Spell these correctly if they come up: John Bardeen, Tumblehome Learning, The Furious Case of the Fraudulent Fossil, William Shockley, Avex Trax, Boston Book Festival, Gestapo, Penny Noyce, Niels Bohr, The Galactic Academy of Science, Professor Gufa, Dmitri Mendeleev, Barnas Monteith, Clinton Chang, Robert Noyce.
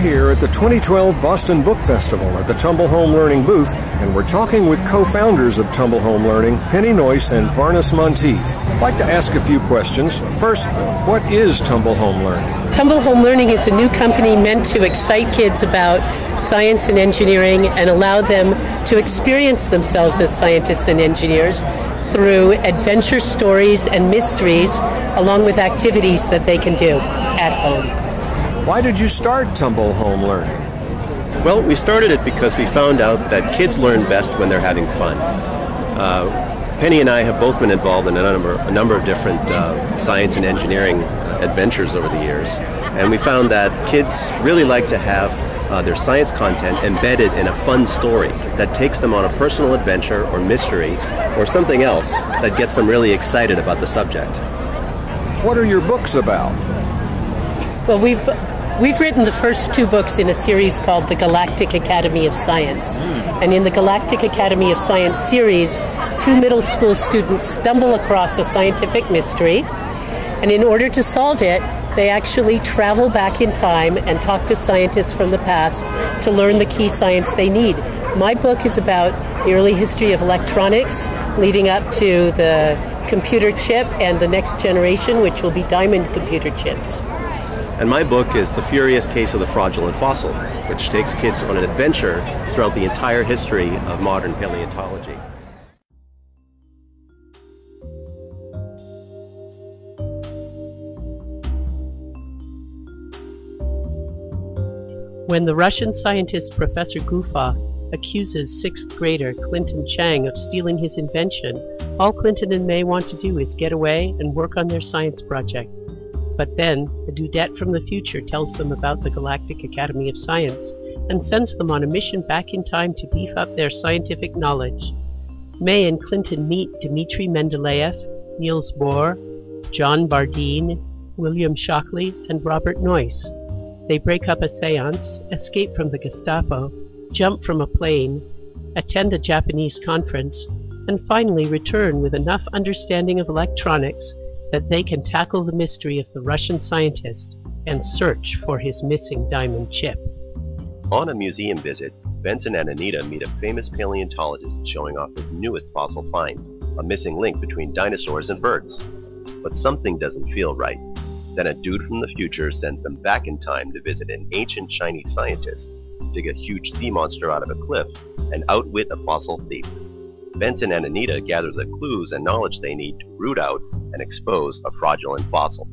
here at the 2012 Boston Book Festival at the Tumblehome Learning booth, and we're talking with co-founders of Tumblehome Learning, Penny Noyce and Barnas Monteith. I'd like to ask a few questions. First, what is Tumblehome Learning? Tumblehome Learning is a new company meant to excite kids about science and engineering and allow them to experience themselves as scientists and engineers through adventure stories and mysteries, along with activities that they can do at home. Why did you start Tumblehome Learning? Well, we started it because we found out that kids learn best when they're having fun. Penny and I have both been involved in a number of different science and engineering adventures over the years, and we found that kids really like to have their science content embedded in a fun story that takes them on a personal adventure or mystery or something else that gets them really excited about the subject. What are your books about? Well, we've written the first two books in a series called The Galactic Academy of Science. And in the Galactic Academy of Science series, two middle school students stumble across a scientific mystery, and in order to solve it, they actually travel back in time and talk to scientists from the past to learn the key science they need. My book is about the early history of electronics leading up to the computer chip and the next generation, which will be diamond computer chips. And my book is The Furious Case of the Fraudulent Fossil, which takes kids on an adventure throughout the entire history of modern paleontology. When the Russian scientist Professor Gufa accuses sixth grader Clinton Chang of stealing his invention, all Clinton and May want to do is get away and work on their science project. But then, a dudette from the future tells them about the Galactic Academy of Science and sends them on a mission back in time to beef up their scientific knowledge. May and Clinton meet Dmitri Mendeleev, Niels Bohr, John Bardeen, William Shockley, and Robert Noyce. They break up a seance, escape from the Gestapo, jump from a plane, attend a Japanese conference, and finally return with enough understanding of electronics that they can tackle the mystery of the Russian scientist and search for his missing diamond chip. On a museum visit, Benson and Anita meet a famous paleontologist showing off his newest fossil find, a missing link between dinosaurs and birds. But something doesn't feel right. Then a dude from the future sends them back in time to visit an ancient Chinese scientist, dig a huge sea monster out of a cliff, and outwit a fossil thief. Benson and Anita gather the clues and knowledge they need to root out and expose a fraudulent fossil.